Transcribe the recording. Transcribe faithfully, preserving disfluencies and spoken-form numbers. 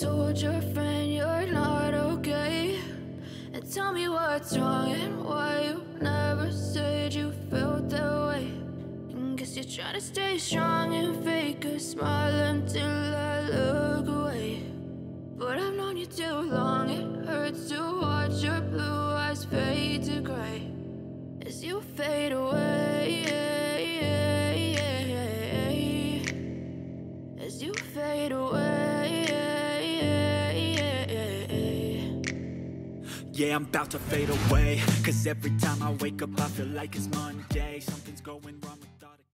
told your friend you're not okay, and tell me what's wrong and why you never said you felt that way. And guess you're trying to stay strong and fake a smile until I look away. But I've known you too long, it hurts to watch your blue eyes fade to gray as you fade away, as you fade away. Yeah, I'm about to fade away, 'cause every time I wake up I feel like it's Monday. Something's going on.